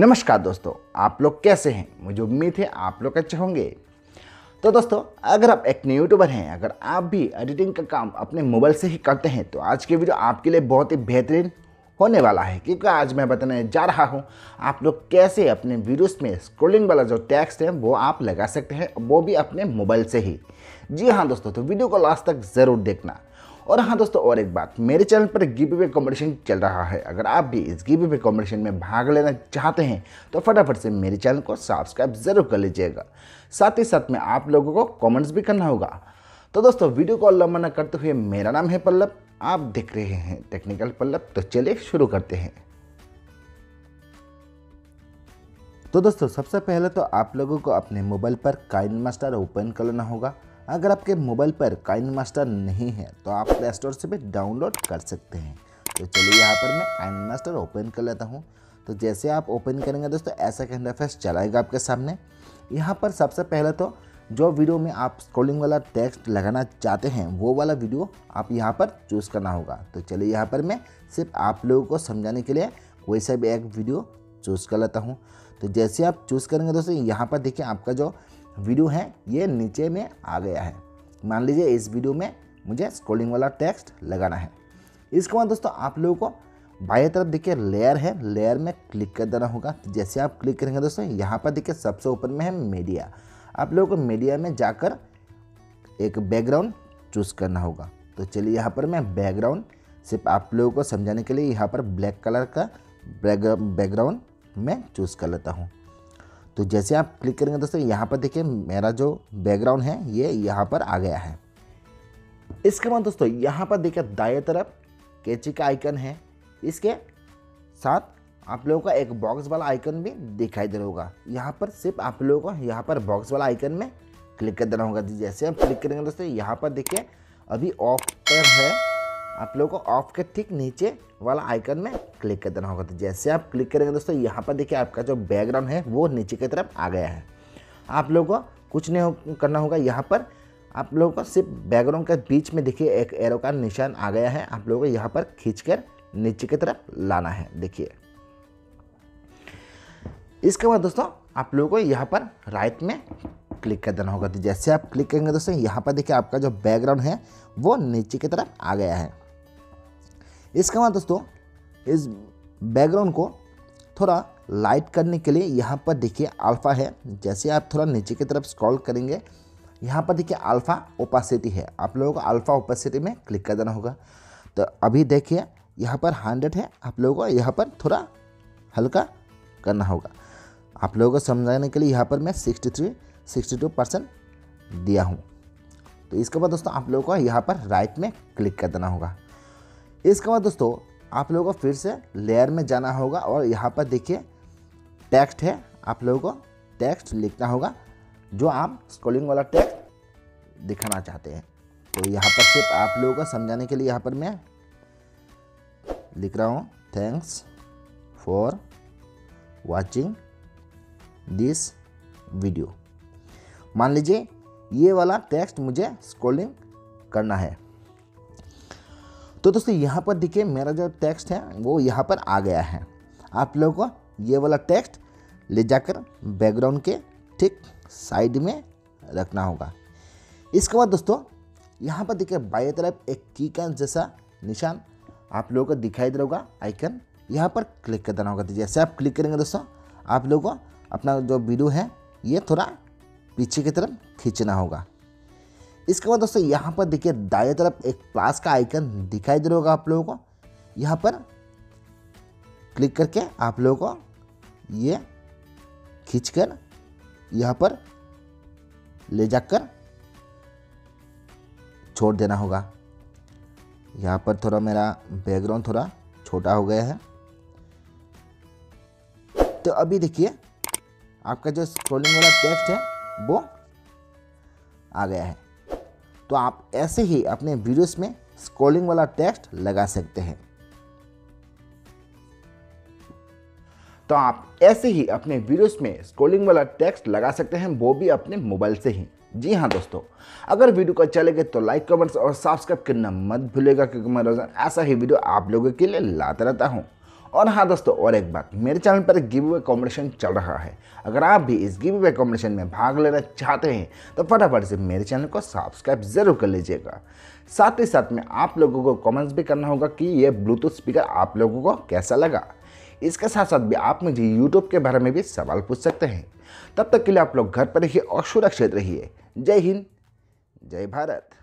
नमस्कार दोस्तों, आप लोग कैसे हैं? मुझे उम्मीद है आप लोग अच्छे होंगे। तो दोस्तों, अगर आप एक नए यूट्यूबर हैं, अगर आप भी एडिटिंग का काम अपने मोबाइल से ही करते हैं तो आज के वीडियो आपके लिए बहुत ही बेहतरीन होने वाला है, क्योंकि आज मैं बताने जा रहा हूं आप लोग कैसे अपने वीडियोस में स्क्रॉलिंग वाला जो टेक्स्ट है वो आप लगा सकते हैं, वो भी अपने मोबाइल से ही। जी हाँ दोस्तों, तो वीडियो को लास्ट तक ज़रूर देखना। और हाँ दोस्तों, और एक बात, मेरे चैनल पर गिवअवे कॉम्पिटिशन चल रहा है। अगर आप भी इस गिवअवे कॉम्पिटिशन में भाग लेना चाहते हैं तो फटाफट से मेरे चैनल को सब्सक्राइब ज़रूर कर लीजिएगा, साथ ही साथ में आप लोगों को कमेंट्स भी करना होगा। तो दोस्तों, वीडियो को लंबा न करते हुए, मेरा नाम है पल्लव, आप देख रहे हैं टेक्निकल पल्लव। तो चलिए शुरू करते हैं। तो दोस्तों, सबसे पहले तो आप लोगों को अपने मोबाइल पर काइनमास्टर ओपन कर लेना होगा। अगर आपके मोबाइल पर काइनमास्टर नहीं है तो आप प्ले स्टोर से भी डाउनलोड कर सकते हैं। तो चलिए यहाँ पर मैं काइनमास्टर ओपन कर लेता हूँ। तो जैसे आप ओपन करेंगे दोस्तों, ऐसा का इंटरफेस चलाएगा आपके सामने। यहाँ पर सबसे पहले तो जो वीडियो में आप स्क्रॉलिंग वाला टेक्स्ट लगाना चाहते हैं वो वाला वीडियो आप यहाँ पर चूज़ करना होगा। तो चलिए यहाँ पर मैं सिर्फ आप लोगों को समझाने के लिए वैसा भी एक वीडियो चूज़ कर लेता हूँ। तो जैसे आप चूज़ करेंगे दोस्तों, यहाँ पर देखिए आपका जो वीडियो है ये नीचे में आ गया है। मान लीजिए इस वीडियो में मुझे स्क्रॉलिंग वाला टेक्स्ट लगाना है। इसके बाद दोस्तों, आप लोगों को बाएं तरफ देखिए लेयर है, लेयर में क्लिक कर देना होगा। जैसे आप क्लिक करेंगे दोस्तों, यहाँ पर देखिए सबसे ऊपर में है मीडिया। आप लोगों को मीडिया में जाकर एक बैकग्राउंड चूज़ करना होगा। तो चलिए यहाँ पर मैं बैकग्राउंड सिर्फ आप लोगों को समझाने के लिए यहाँ पर ब्लैक कलर का बैकग्राउंड मैं चूज़ कर लेता हूँ। तो जैसे आप क्लिक करेंगे दोस्तों, यहाँ पर देखिए मेरा जो बैकग्राउंड है ये यहाँ पर आ गया है। इसके बाद दोस्तों, यहाँ पर देखिए दाएं तरफ कैंची का आइकन है, इसके साथ आप लोगों का एक बॉक्स वाला आइकन भी दिखाई दे रहा होगा। यहाँ पर सिर्फ आप लोगों को यहाँ पर बॉक्स वाला आइकन में क्लिक कर देना होगा। जैसे आप क्लिक करेंगे दोस्तों, यहाँ पर देखिए अभी ऑफ पर है, आप लोगों को ऑफ के ठीक नीचे वाला आइकन में क्लिक कर देना होगा। तो जैसे आप क्लिक करेंगे दोस्तों, यहाँ पर देखिए आपका जो बैकग्राउंड है वो नीचे की तरफ आ गया है। आप लोगों को कुछ नहीं करना होगा, यहाँ पर आप लोगों को सिर्फ बैकग्राउंड के बीच में देखिए एक एरो का निशान आ गया है, आप लोगों को यहाँ पर खींचकर नीचे की तरफ लाना है। देखिए इसके बाद दोस्तों, आप लोगों को यहाँ पर राइट में क्लिक कर देना होगा। तो जैसे आप क्लिक करेंगे दोस्तों, यहाँ पर देखिए आपका जो बैकग्राउंड है वो नीचे की तरफ आ गया है। इसके बाद दोस्तों, इस बैकग्राउंड को थोड़ा लाइट करने के लिए यहाँ पर देखिए अल्फ़ा है। जैसे आप थोड़ा नीचे की तरफ स्क्रॉल करेंगे, यहाँ पर देखिए अल्फ़ा ओपेसिटी है, आप लोगों को अल्फ़ा ओपेसिटी में क्लिक कर देना होगा। तो अभी देखिए यहाँ पर 100 है, आप लोगों को यहाँ पर थोड़ा हल्का करना होगा। आप लोगों को समझाने के लिए यहाँ पर मैं 62% दिया हूँ। तो इसके बाद दोस्तों, आप लोगों को यहाँ पर राइट में क्लिक कर देना होगा। इसके बाद दोस्तों, आप लोगों को फिर से लेयर में जाना होगा और यहाँ पर देखिए टेक्स्ट है, आप लोगों को टेक्स्ट लिखना होगा जो आप स्क्रॉलिंग वाला टेक्स्ट दिखाना चाहते हैं। तो यहाँ पर सिर्फ आप लोगों को समझाने के लिए यहाँ पर मैं लिख रहा हूँ, thanks for watching this video. मान लीजिए ये वाला टेक्स्ट मुझे स्क्रॉलिंग करना है। तो दोस्तों, यहाँ पर देखिए मेरा जो टेक्स्ट है वो यहाँ पर आ गया है। आप लोगों को ये वाला टेक्स्ट ले जाकर बैकग्राउंड के ठीक साइड में रखना होगा। इसके बाद दोस्तों, यहाँ पर देखिए बाएं तरफ एक की का जैसा निशान आप लोगों को दिखाई दे रहा होगा आइकन, यहाँ पर क्लिक कर देना होगा। तो जैसे आप क्लिक करेंगे दोस्तों, आप लोगों को अपना जो वीडियो है ये थोड़ा पीछे की तरफ खींचना होगा। इसके बाद दोस्तों, यहाँ पर देखिए दाएं तरफ एक प्लस का आइकन दिखाई दे रहा होगा, आप लोगों को यहाँ पर क्लिक करके आप लोगों को ये खींचकर यहाँ पर ले जाकर छोड़ देना होगा। यहाँ पर थोड़ा मेरा बैकग्राउंड थोड़ा छोटा हो गया है। तो अभी देखिए आपका जो स्क्रॉलिंग वाला टेक्स्ट है वो आ गया है। तो आप ऐसे ही अपने वीडियोस में स्क्रॉलिंग वाला टेक्स्ट लगा सकते हैं। वो भी अपने मोबाइल से ही। जी हाँ दोस्तों, अगर वीडियो को अच्छा लगे तो लाइक, कमेंट्स और सब्सक्राइब करना मत भूलिएगा, क्योंकि मैं रोजाना ऐसा ही वीडियो आप लोगों के लिए लाता रहता हूँ। और हाँ दोस्तों, और एक बात, मेरे चैनल पर गिव अवे कॉम्पिटिशन चल रहा है। अगर आप भी इस गिव अवे कॉम्पिटिशन में भाग लेना चाहते हैं तो फटाफट से मेरे चैनल को सब्सक्राइब जरूर कर लीजिएगा। साथ ही साथ में आप लोगों को कमेंट्स भी करना होगा कि ये ब्लूटूथ स्पीकर आप लोगों को कैसा लगा। इसके साथ साथ भी आप मुझे यूट्यूब के बारे में भी सवाल पूछ सकते हैं। तब तक के लिए आप लोग घर पर रहिए और सुरक्षित रहिए। जय हिंद, जय भारत।